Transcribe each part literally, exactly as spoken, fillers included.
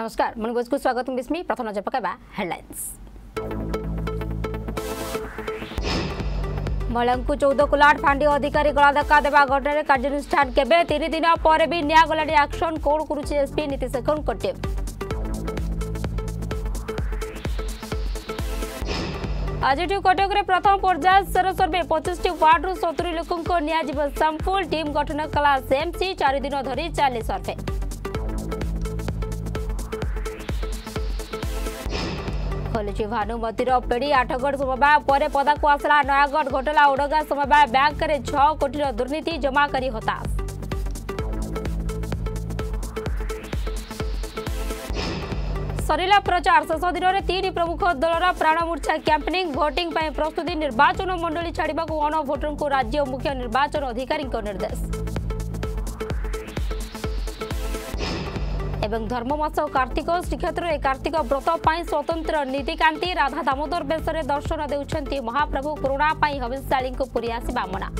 नमस्कार मनोज को स्वागत बिस्मी प्रथम नजर पकाइबा हेडलाइंस। महिला चौदह कुलाट फांडी अधिकारी गला धक्का देवा घटन में कार्यानुष्ठान केबे तीन दिन पर भी नियागलाडी एक्शन कौन करुछि एसपी नीतीशकरण को टीम। आज कटक में प्रथम पर्याय सर सर्वे पचिश वार्डर सतुरी लोक नियाजिबा सैंपल टीम गठन कला एमसी चार दिन धरी चाली सर्वे। खोली भानु मंदिर पेढ़ी आठगढ़ समवाय पर पदा को आसला नयागढ़ घोटाला ओडगा समवाय बैंक में छह कोटी दुर्नीति जमा करी हताश। सरला प्रचार शेष दिन में तीन प्रमुख दलर प्राणमूर्छा कैंपेनिंग भोटिंग प्रस्तुति निर्वाचन मंडली छाड़ा अन भोटर को राज्य मुख्य निर्वाचन अधिकारी निर्देश। एवं धर्ममास कार्तिक श्रीक्षेत्र में कार्तिक व्रत पर स्वतंत्र नीतिकांति राधा दामोदर बेश दर्शन देउछंती महाप्रभु कोरोना हविषाली को पूरी आसवा मना।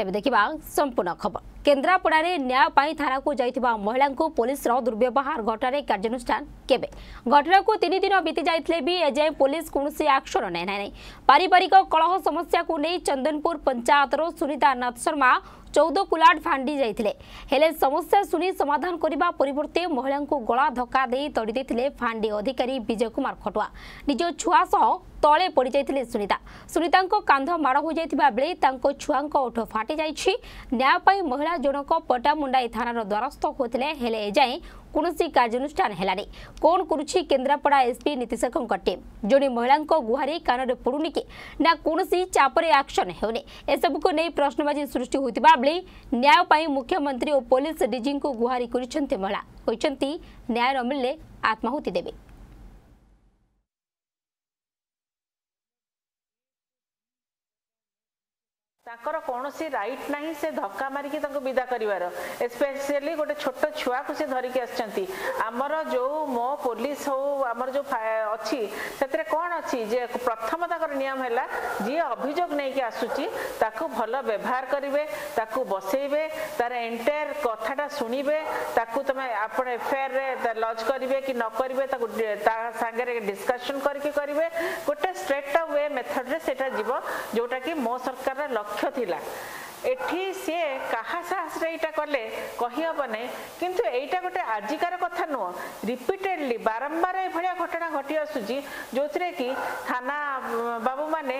एवं देखिबा संपूर्ण खबर। केन्द्रापड़ा न्याय पाई थाना को जाइथिबा महिला को पुलिस दुर्व्यवहार घटना कार्यानुष्ठान केबे घटना को तीन दिन बीती जाइतले भी एजाय पुलिस कौन एक्शन नै नै पारिवारिक कलह समस्या को नहीं चंदनपुर पंचायत सुनीता नाथ शर्मा चौदह कुलाट फांडी जाइतले हेले समस्या सुनी समाधान करबा परिवर्ते महिला को गला धक्का दे तड़ी देथिले फांडी अधिकारी विजय कुमार खटुआ निज छुआ सह तले पड़ी जाइतले सुनीता सुनीता को कांध माड़ हो जाइतबा बेले तांको छुआ को ओठ फाटी जाइछि न्याय पाई महिला जनक पटामुंडाई थाना द्वारस्थ होते हेले एजाए कौन कार्यानुष्ठान हेलानी कौन करुछि केन्द्रापड़ा एसपी नीतीशकरण टीम जड़े महिला गुहारी कान पड़ुनि कि ना कौन चापरे एक्शन होने एसबू को नहीं प्रश्नबाजी सृष्टि होता बेले न्याय मुख्यमंत्री और पुलिस डीजी को गुहारी करछन्ते महिला कहछन्ती न्याय न मिलले आत्माहुति देबे। ताकर कौन रईट ना से धक्का मारिकी विदा कर स्पेशली गोटे छोट छुआ को सी धरिकी आमर जो मो पुलिस हो आमर जो अच्छी से कौन अच्छी जे प्रथम तक नियम है जी अभियोग नहीं कि आसूची ताकू भल व्यवहार करेंगे ताकू बसइबे तार एंटायर कथाटा शुणवे ताकू तुम आप एफआईआर लज करेंगे कि न करेंगे सागर डिस्कसन करके करेंगे गोटे स्ट्रेट वे मेथड्रे से जोटा कि मो सरकार लक्ष्य थिला एठी से कहा साहस एटा कले कही अब नहीं किंतु एटा गोटे आजिकार कथा नुह रिपीटेडली बारंबार ये घटना घटी आसुची जो थे कि थाना बाबू मैंने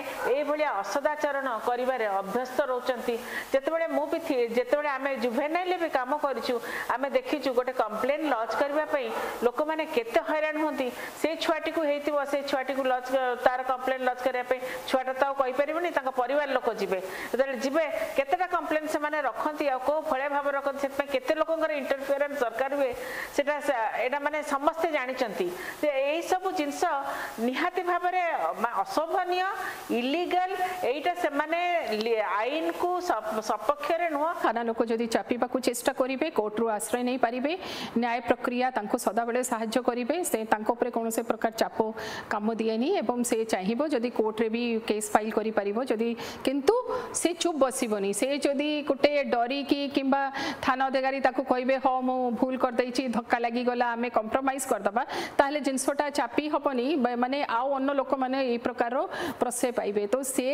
यह असदाचरण कर अभ्यस्त रोचती जिते मु जिते आम जुभेनाइल भी कम करूँ आम देखीचु गोटे कंप्लेन लॉन्च करने लोक मैंने केते हैरान होती से छुआटी को होती से छुआटी को लॉन्च तार कंप्लेन लॉन्च करने छुआटा तो आईपारे पर लोक जीवे जो जीवे केतेटा कंप्लेन से रखती आ कौ भाव में रखती से केते लोक इंटरफेरेन्स दरकार हुए से मैंने समस्ते जानते यही सब जिनस निहाती भाव में असोभनीय इलिगल एटा से माने आईन को सपक्ष नुह थाना लोक जदि चापा को चेष्टा करेंगे कोर्टर आश्रय नहीं पारे न्याय प्रक्रिया सदाबले साहय करेंगे से कौन से प्रकार चाप कम दिएनी एवं से चाहब जदि कोर्टे भी केस फाइल करी किंतु से चुप बसबनी से जदि गोटे डरी कि थाना अधिकारी कहे हाँ मु भूल करदे धक्का लगिगला आम कंप्रोमाइज करदे ताहले जिनसटा चापी हेनी माने आउ अन्न लोक मैंने ये प्रकार प्रशय पाइबे तो से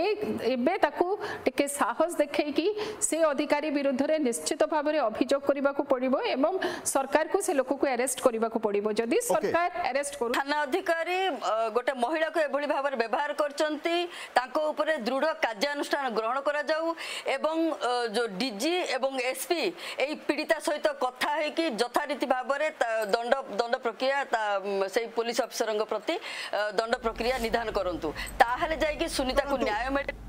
एबे ताकू टिके साहस देखे कि से अधिकारी विरुद्ध रे निश्चित भाव में अभियोग करबा को पड़िबो एवं सरकार को से लोक को अरेस्ट करबा को पड़िबो जदि सरकार अरेस्ट करू थाना अधिकारी गोटे महिला को एभली भाव में व्यवहार करचंती तांको ऊपर दृढ़ कार्यानुष्ठान ग्रहण करा जाऊ एवं जो डीजी एवं एसपी एई पीड़िता सहित कथा है कि यथारीति भाव में दंड दंड प्रक्रिया से पुलिस अफिसर प्रति दंड प्रक्रिया निधान करंतु ताहले जाय कि सुनीता को न्याय मिले।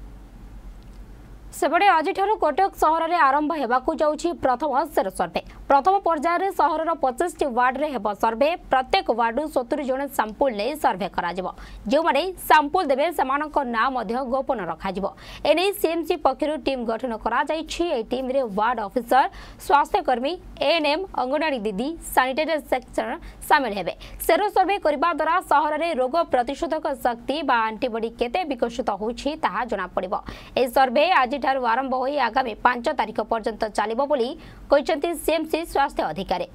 सेपटे आज कटक सहर में आरंभ होगा जाऊँगी प्रथम सेर सर्वे प्रथम पर्यायर सहर पचास वार्ड में होब सर्वे प्रत्येक वार्डु सत्तरी जन सैंपल नहीं सर्वे करें सैंपल देवे से नाँ गोपन रखने सीएमसी पक्षर टीम गठन करें वार्ड अफिसर स्वास्थ्यकर्मी एएनएम अंगनवाड़ी दीदी सानिटेटर सेक्शन सामिल होते सेरो सर्वे करने द्वारा सहर में रोग प्रतिशोधक शक्ति व आंटीबडी केते विकसित होना पड़े। सर्वे आज ठारू आरंभ होई आगामी पांच तारीख पर्यंत चलिबो बोली कहिसेंती सीएमसी स्वास्थ्य अधिकारी।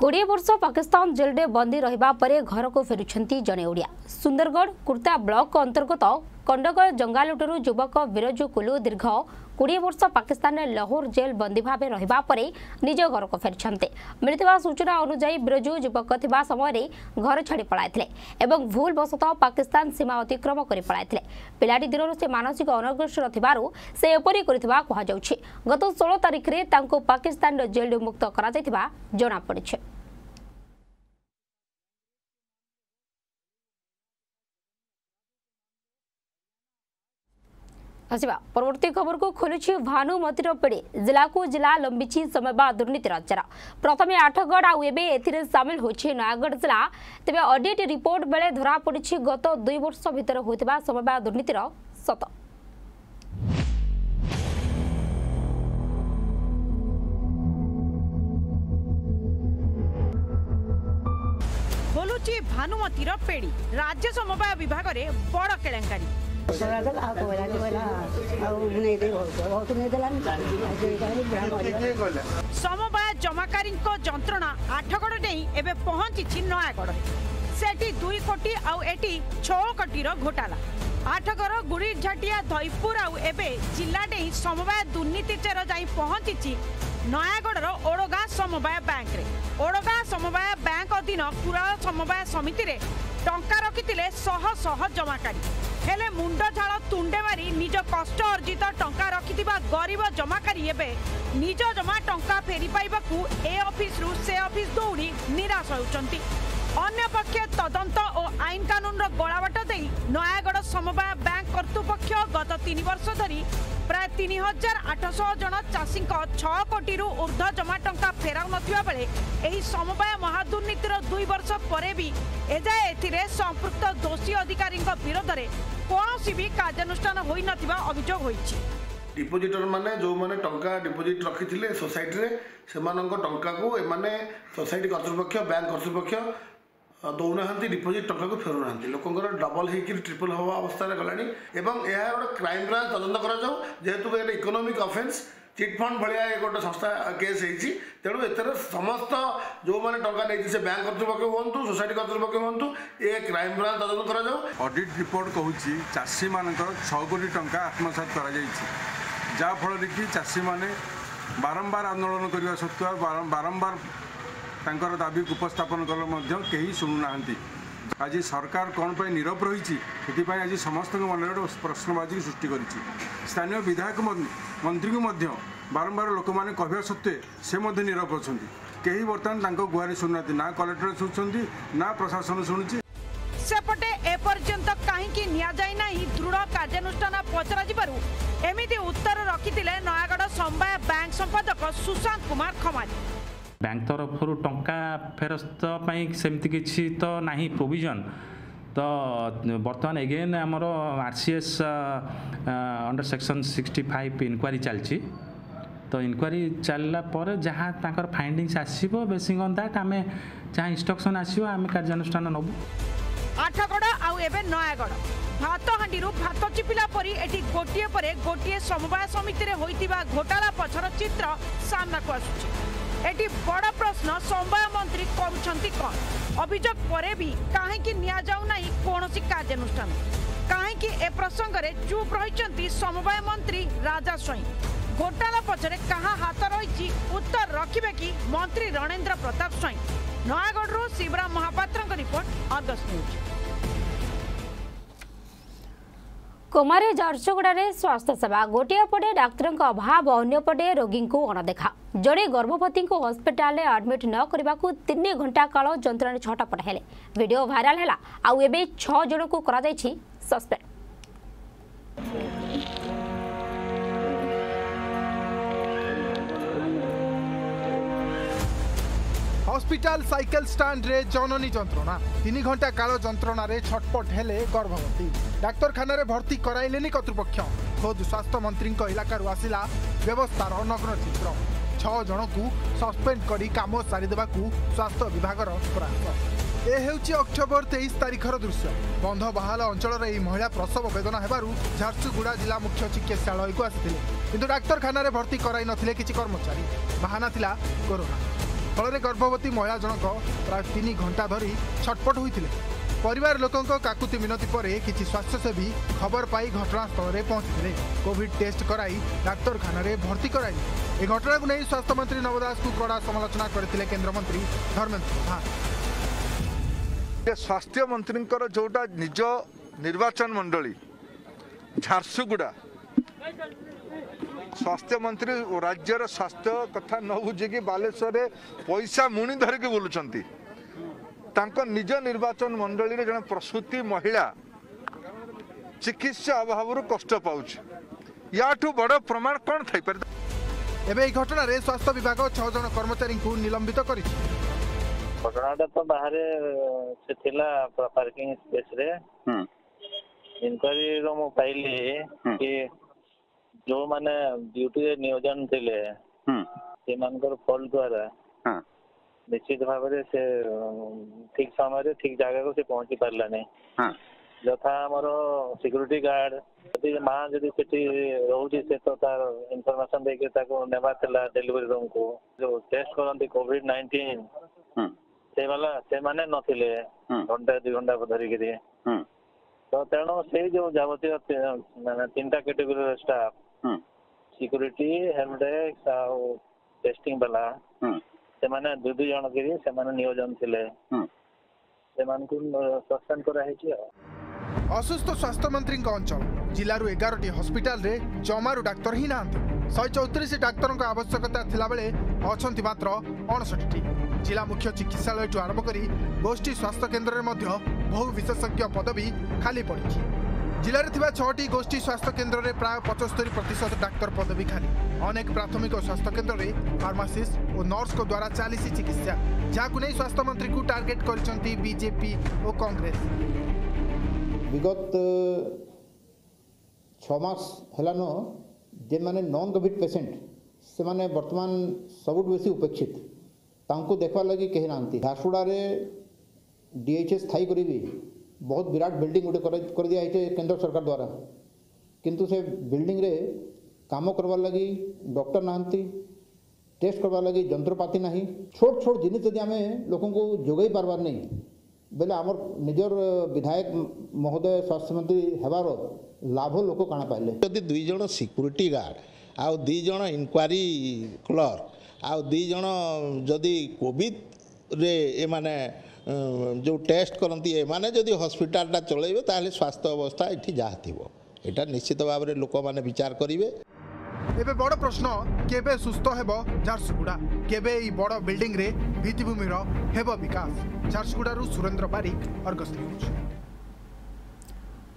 कोड़े वर्ष पाकिस्तान जेल में बंदी रहिबा परे घर को फेरुछंती जने ओडिया। सुंदरगढ़ कुर्ता ब्लॉक अंतर्गत कंडगड़ जंगालुटरू युवक बिरजू कुलू दीर्घ कोड़े वर्ष पाकिस्तान लाहौर जेल बंदी भाव रहिबा परे निज घर को फेरुछंते। मिलता सूचना अनुजाई बिरजू युवक थिबा समय घर छाड़ी पलाइथिले एवं भूलवशतः पाकिस्तान सीमा अतिक्रम कर पलाइथिले। पिलाटी दिनरू से मानसिक अनग्रसर थिबारू से एपरि करथिबा कहा जाउछि। गत सोलह तारिख रे तांको पाकिस्तान जेल मुक्त करा जायथिबा जणा पड़िछि। परवर्ती खबर को खोलुछि भानुमतिर पेड़ी। जिला को जिला लंबीची समय बाद दुर्नीतिर चरा। प्रथमे आठगढ़ आउ एबे एथिरे सामिल होछि नयागढ़ जिला। तेबे ऑडिट रिपोर्ट बेले धरा पड़िछि गत दुई वर्ष भितर होइतबा समय बाद दुर्नीतिर सत। खोलुछि भानुमतिर पेड़ी। राज्य समवाय विभाग रे बड़ केलेंकारी समवाय जमाकारी जंत्रणा आठगढ़ नहीं एवं पहुंची नयागढ़ से दुई कोटी आटी छो कोटीर घोटाला। आठगढ़ गुड़ीझाटिया धईपुर आबे जिला नहीं समवाय दुर्नीति चेर जा पहुंची नयागढ़ ओड़गा समवाय बैंक रे। ओड़गा समवाय बैंक अधीन कुराल समवाय समिति रे टंका रखिथिले शह शह जमाकारी हेले मुंड झाल तुंडे मारी निज कष्ट अर्जित टंका रखिथिबा गरीब जमाकारी एबे निज जमा टंका फेरी पाइबाकू ए ऑफिस रु से ऑफिस दौड़ी निराश होउचंती। अन्य पक्ष तदंत और आईन कानून रो गोलाबाट दे नयागढ़ समवाय बैंक कर्तृपक्ष गत तीन वर्ष धरी प्राय तीन हजार आठश जन चाषी छह कोटी रु ऊर्ध्व जमा टंका फेराउ नथिबा बेले एही समवाय महादुर्नीतिर दुई वर्ष परे भी एजाए एथिरे संपृक्त दोषी अधिकारी विरोध में कौन भी कार्यानुष्ठान होई नथिबा अभियोग होईछि। डिपोजिटर माने जो माने टंका डिपोजिट रखी सोसाइटी रे सेमानन को टंका को एमाने सोसाइटी कर्तृपक्ष बैंक कर्तृपक्ष दौना डिपोजिट टंका को फेरु नाहंती। लोकंकर डबल होकर ट्रिपल हवा अवस्था गलानी एवं यह गोटे क्राइम ब्रांच तदंत कराऊ जेहेतु एक इकोनोमिक अफेन्स चिटफंड भाया गोटे संस्था केस होती। तेणु एथर समस्त जो मैंने टंका नहीं से बैंक कर्तृपक्ष हूँ सोसाइटी कर्तृपक्ष हूँ ये क्राइम ब्रांच तदन करा जाओ। ऑडिट रिपोर्ट कहूँ चाषी मान छह कोटी टंका आत्मसात कराफल कि चाषी मैंने बारंबार आंदोलन करने सत्वे बारंबार तंकर दाबी उपस्थापन कले कहीं शुणुना। आज सरकार कौन पर नीरव रही आज समस्त मन में गोटे प्रश्नबाजी सृष्टि कर स्थानीय विधायक मंत्री को बारंबार लोक मैंने कह सत्वे से नीरव अच्छा कहीं बर्तमान गुहारी शुणुना ना कलेक्टर शुणुं ना प्रशासन शुणुची सेपटे एपर्यंत कहीं निजाईना दृढ़ कार्यानुष्ठान पचरामि उत्तर रखी नयागढ़ समवाय बैंक संपादक सुशांत कुमार खमारी। बैंक तरफ टंका फेरस्त सेमती किसी तो ना प्रोविजन तो बर्तमान एगेन आमर RCS under section sixty five inquiry चलती तो इनक्वारी चलला जहाँ फाइंडिंग्स आसो बेसिंग ऑन दैट आम जहाँ इंस्ट्रक्शन आसो आम कार्यानुष्ठान नबू। आठगढ़ आबे नयागढ़ भात हांडी भात चिपिला परी एटी गोटे पर गोटे समवाय समिति में होता घोटाला पछर चित्र सामना को आसुछि। एटी बड़ा प्रश्न समवाय मंत्री करुछंती कौन अभियोग परे भी कहीं निजाऊना कौन कार्यानुष्ठान कहीं ए प्रसंग रे चुप रही समवाय मंत्री राजा स्वईं। घोटाला पछरे कहा हाथ रही उत्तर रखिबे कि मंत्री रणेंद्र प्रताप स्वईं। नयागढ़ शिवराम महापात्र रिपोर्ट अगस्त न्यूज। कोमारे झारसुगुड़े स्वास्थ्य सेवा गोटे पटे डाक्तर अभाव अंपटे रोगी को अणदेखा। जड़े गर्भवती को हस्पिटाल आडमिट न करने को तीन घंटा काल जंत्रण छटपट हेले वीडियो भाइराल है आउ एबे छह जन को करा जायछि सस्पेंड। हस्पिटाल साइकेल स्टैंड रे जननी जंत्रणा तीन घंटा काल जंत्रणा रे छटपट हेले गर्भवती डाक्तखाना भर्ती कराइलेनी कर्तृपक्ष खोद स्वास्थ्य मंत्री इलाकू आसला व्यवस्थार नग्न चित्र छह जणकू सस्पेंड करी काम सारिदेवाकू स्वास्थ्य विभाग परामर्श। ए हेउची अक्टोबर तेईस तारिखर दृश्य बंध बहाल अंचल यह महिला प्रसव वेदना हेबारू झारसुगुड़ा जिला मुख्य चिकित्सालय को आसिथिले किंतु डाक्तखाना भर्ती कराई नथिले किछि कर्मचारी बहाना थिला कोरोना फल गर्भवती महिला जनक प्राय तीन घंटा धरी छटपट होइथिले। परिवार लोकंक काकुति मिनती पर किछि स्वास्थ्यसेवी खबर पाई घटनास्थल में पहुंचते कोविड टेस्ट कराई डाक्तखाना भर्ती कराई। ए घटना को नहीं स्वास्थ्य मंत्री नव दास को कड़ा समालोचना करथिले केन्द्रमंत्री धर्मेन्द्र प्रधान। स्वास्थ्य मंत्री जोटा निज निर्वाचन मंडली झारसुगुड़ा स्वास्थ्य मंत्री राज्यर स्वास्थ्य कथा न बुझिकी बालेश्वर पैसा मुणी धरिकी बुलुंट निज निर्वाचन मंडली जन प्रसूति महिला चिकित्सा अभाव कष्ट पाउछ या बड़ प्रमाण कौन थी एवं घटना रे स्वास्थ्य विभाग छह जन कर्मचारी को निलंबित कर घटनाटा तो बाहर से थिला पार्किंग स्पेस रे इनक्वारी मु पाइली कि जो माने ड्यूटी रे नियोजन थिले से मानकर फॉल्ट द्वारा निश्चित भाव से ठीक समय ठीक जगह को से पहुंची पारलानी यथा आमर सिक्यूरिटी गार्ड यदि माँ जदि सेठी रोची से तो तार इनफॉरमेशन देके ताको नेबा थिला डिलीवरी रूम को जो टेस्ट करंती कोविड नाइनटीन से वाला से माने नथिले घंटा दु घंटा धरिक तो तेणु से जो जावतीय तीन टा category staff security help desk testing वाला से माने दु दु जन के से माने नियोजन थिले से मान को सस्पेंड करा हेची। असुस्थ स्वास्थ्य मंत्री अंचल जिलू एगारोटी हस्पिटाल जमारू डाक्तर ही ना शहे चौतीस डाक्तर आवश्यकता थिला बेले अछंती मात्र अड़सठी जिला मुख्य चिकित्सालय ठू आरंभ कर गोष्ठी स्वास्थ्य केन्द्र में बहु विशेषज्ञ पदवी खाली पड़ी जिले में छठी गोष्ठी स्वास्थ्य केन्द्र में प्राय पचहत्तर प्रतिशत डाक्तर पदवी खाली अनेक प्राथमिक स्वास्थ्य केन्द्र में फार्मासीस्ट और नर्स को द्वारा चली चिकित्सा जहां नहीं स्वास्थ्य मंत्री को टार्गेट करचंती बीजेपी और कांग्रेस। विगत छमास हेलान जे मैंने नॉन कोविड पेसेंट से मैंने वर्तमान सबुठ बेसी उपेक्षित तांको देखवा लगी कही ना झारसुगुड़ा डीएचएस स्थायी करी भी बहुत विराट बिल्डिंग गोटे कर दिया केंद्र सरकार द्वारा किंतु से बिल्डिंग रे काम करवा लगी डॉक्टर ना टेस्ट करवा लगी जंत्रपाति ना छोट छोट जिन जब आम लोक जोगई पार्बार नहीं बेले आमर निजर विधायक महोदय स्वास्थ्य मंत्री हेबार लाभ लोक काण पाइले यदि दुई जन सिक्यूरीटी गार्ड आउ दुई जन इनक्वारी क्लर्क आउ दुई जन जदि कोविड रे ए माने जो टेस्ट करती ए माने जदि हॉस्पिटल चलेबे ताले स्वास्थ्य अवस्था एठी जाहा थिबो एटा निश्चित भाव रे लोक माने विचार करिवे। एबे बड़ प्रश्न केबे सुस्थ हेबो झारसुगुड़ा केबे ई बड़ बिल्डिंग रे भित्तिभूमि रो हेबो विकास। झारसुगुड़ारू सुरेंद्र बारिक अर्गस न्यूज।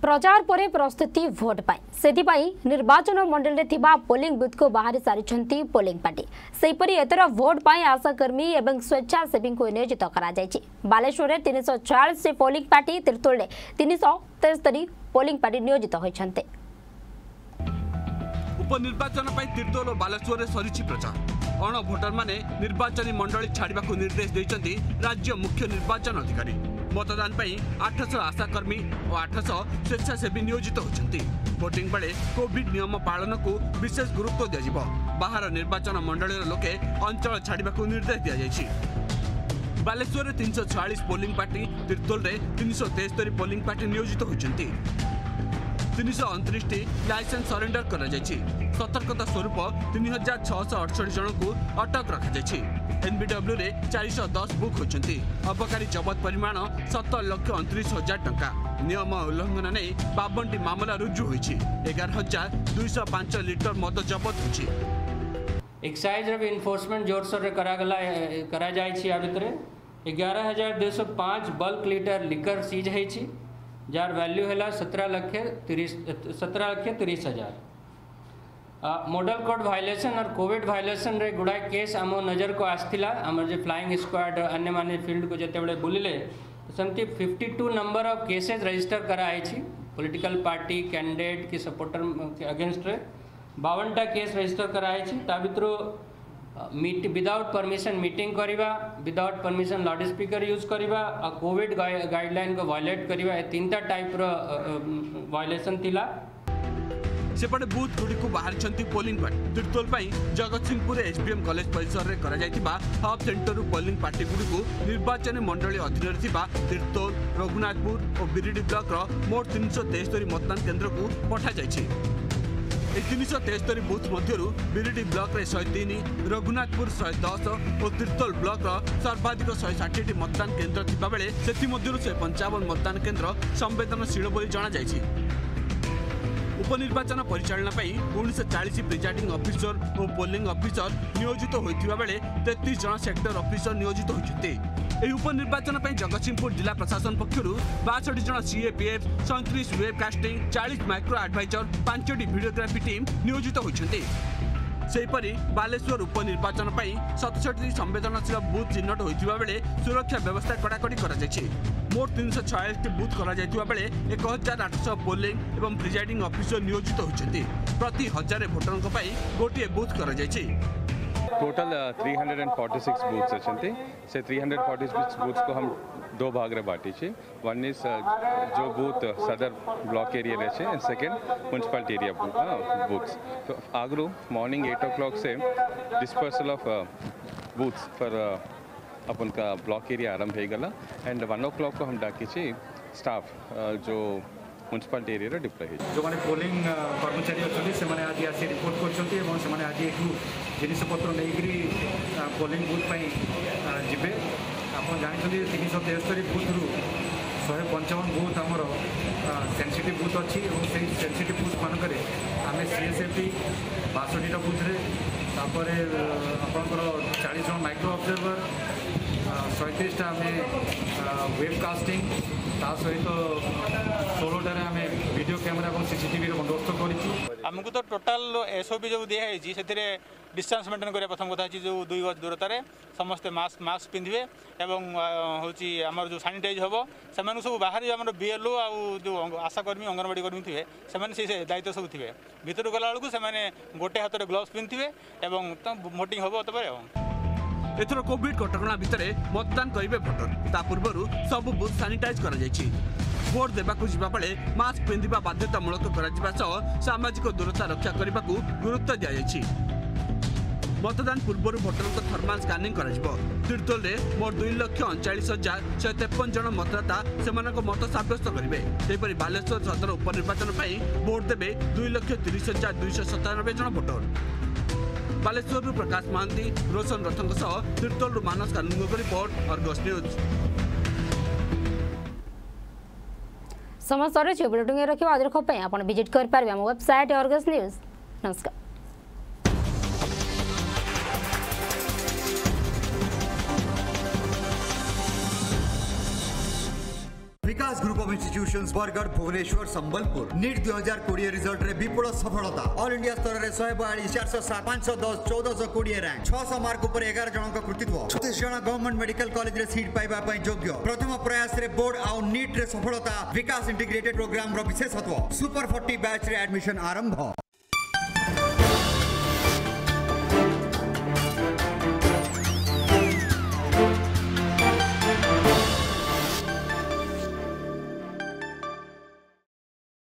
प्रचार पर प्रस्तुति भोट पाई निर्वाचन मंडल में थिबा पोलिंग बूथ को बाहर सारी पोलिंग पार्टी सेपरी एतर भोट पाई आशाकर्मी एवं स्वेच्छासेवी को नियोजित करा जायछि। बालेश्वर में तीन सौ चालीस पोलिंग पार्टी तिरतोल में तीन सौ तेस्तरी पोलिंग पार्टी नियोजित होइछन्ते। उपनिर्वाचन पाई तिरतोल और बालेश्वर में सरीछि प्रचार अण भोटर माने निर्वाचन मंडली छाड़वा को निर्देश देइचंती राज्य मुख्य निर्वाचन अधिकारी मतदान पर आठ सौ आशाकर्मी और आठ सौ स्वेच्छासेवी नियोजित होती भोटिंग बेले कोविड नियम पालन को विशेष गुरुत्व दिज्व बाहर निर्वाचन मंडल लोके अंचल छाड़वा को निर्देश दि जाइए। बालेश्वर में तीन सौ छियालीस पोलिंग पार्टी तिरतोल में तीन सौ तेस्तरी पोलिंग पार्टी नियोजित होती तीन सौ अणतीस लाइसेंस सरेंडर कर सतर्कता स्वरूप तीन हजार छःश अड़सठ जन को अटक रखी एनबीडब्ल्यू रे चार सौ दस बुक होती अबकारी जबत परिमाण सतर लक्ष अणतीस हजार टंका नियम उल्लंघन नहीं बावन टी मामला रुजु होती एगार हजार दुईश पांच लिटर मद जबत होती एक्साइज एनफोर्समेंट जोरसोर करा जाए एगार हजार दुईश पांच बल्क लिटर लिकर सीज हो जार वैल्यू है सत्रह लक्ष तीस सत्रह लक्ष तीस हजार मॉडल कोड वायलेशन और कोविड वायलेसन रे गुड़ाए केस आम नजर को आसला आम जो फ्लाइंग स्क्वाड अन्य माने फील्ड को जितेबाला बुलिले सेमती fifty two number of cases register कराई पॉलिटिकल पार्टी कैंडिडेट की सपोर्टर अगेंस्ट रे बावनटा केस रजिस्टर कराई मीट विदाउट परमिशन मीटिंग करवा without permission loud speaker use करवा और कोविड गाइडलाइन को वायलेट करवा ए तीन टाइप रो वायलेसन थिला। सेपटे बूथ गुड़िक बाहरी पोलिंग पार्टी तिर्तोल जगत सिंहपुर एसबीएम कॉलेज परिसर में हब सेंटर पोलिंग पार्टी गुड़िक निर्वाचन मंडली अधीन तिर्तोल रघुनाथपुर और बिरिडी ब्लॉक मोट तीन सौ तेस्तरी मतदान केन्द्र को पठाई तीन सौ तेस्तरी बूथ मध्य बिरिडी ब्लक शहे तीन रघुनाथपुर शहे दस और तिर्तोल ब्लक सर्वाधिक शहे षाठी मतदान केन्द्र थी बेले से पंचावन मतदान केन्द्र संवेदनशील जनाई। उपनिर्वाचन परिचालना उन्नीस चालीस प्रिजाइडिंग अफिसर और पोलिंग अफिसर नियोजित होता बेले तेतीस जन सेक्टर अफिसर नियोजित होती। यह उपनिर्वाचन जगतसिंहपुर जिला प्रशासन पक्षर बासठ जन सीएपीएफ सैंतीस वेब कास्टिंग चालीस माइक्रो आडभाइजर पांच भिडियोग्राफी टीम नियोजित होती। सेपरी बालेश्वर उपनिर्वाचन सतसठी संवेदनशील बूथ चिन्हट होता बेले सुरक्षा व्यवस्था कड़ाकड़ी मोट तीन सौ छयासी बूथ कराई एक हजार आठ सौ पोलिंग और प्रिजाइडिंग अफिसर नियोजित होती। प्रति हजार भोटरों गोटे बूथ कर total three hundred forty six booths अच्छे से three hundred forty six booths को हम दो भाग में बांटी छे। वन इज जो बूथ सदर ब्लॉक एरिया रहे and second municipality area booths. तो आगरू मॉर्निंग एट ओ क्लॉक से डिस्पर्सल ऑफ बूथ्स पर अपन का ब्लॉक एरिया आरंभ हो गला एंड वन ओ क्लॉक को हम डाकी छे स्टाफ जो म्युनिसिपालिटी एरिया डिप्लॉय जो माने पोलिंग कर्मचारी अच्छे से आज आसी रिपोर्ट कर आज एक जिनपतर लेकिन पोलिंग बूथ पे आपड़ जानते तीन सौ तेस्तरी बूथ रु शहे पंचावन बूथ आमर सेनसीट बूथ अच्छी और से सेनसीट बूथ मानक आम सीएसएफपी बासठी बूथ तापर आपर चालीस जन माइक्रो ऑब्जर्वर सैंतीसटा आम वेबकास्टिंग ता सहित वीडियो कैमरा और सीसीटीवी बंदोबस्त कर आमको तो टोटाल एसओपी जो दिखाई से डिस्टेंस मेंटेन करने प्रथम कथा जो दुई गज दूरतार समस्ते मास्क मास्क पिंधे और हूँ आम जो सानिटाइज हम से सब बाहर जो आम बीएलओ आ जो आशाकर्मी अंगनवाड़ी कर्मी थे से दायित्व सब थे भितर गला गोटे हाथ में ग्लोव्स पिंधे और भोटिंग हम तब एथर कोविड कटकणा भितर मतदान करेंगे भोटर ता पूर्व सबू बूथ सानिटाइज कर भोट देवाक जाए मास्क पिंधा बाध्यतामूलक सामाजिक दूरता रक्षा करने को गुरुत्व दि मतदान पूर्व भोटर थर्माल स्कानिंग तिर्तोल में मोट दुई लक्ष अड़चाश हजार शहे तेपन जन मतदाता से मत सब्यस्त करेंपर बालेश्वर सदर उपनिर्वाचन भोट देवे दुई लक्ष तीस हजार दुई सतानबे जन भोटर। बालेश्वर प्रकाश महांती रोशन रथों सह तिर्तोल मानस कानून की रिपोर्ट अर्गस न्यूज। समस्त बुलेटिन रखा आज खबर आप विजिट करेंगे आम वेबसाइट अर्गस न्यूज। नमस्कार। Vikas group of institutions Bargarh Bhubaneswar Sambalpur NEET दुई हजार कोड़े रिजल्ट रे विपुल सफलता ऑल इंडिया स्तर में शहे बयालीस चार सौ सात पांच सौ दस चौदह सौ कोड़े रैंक छह सौ मार्क उपर एगार जन कृतित्व छत्तीस जन गवर्नमेंट मेडिकल कॉलेज रे सीट पाइबा पई योग्य प्रथम प्रयास रे बोर्ड आउ नीट रे सफलता विकास इंटीग्रेटेड प्रोग्राम रो विशेषत्व सुपर चालीस बैच रे एडमिशन आरंभ।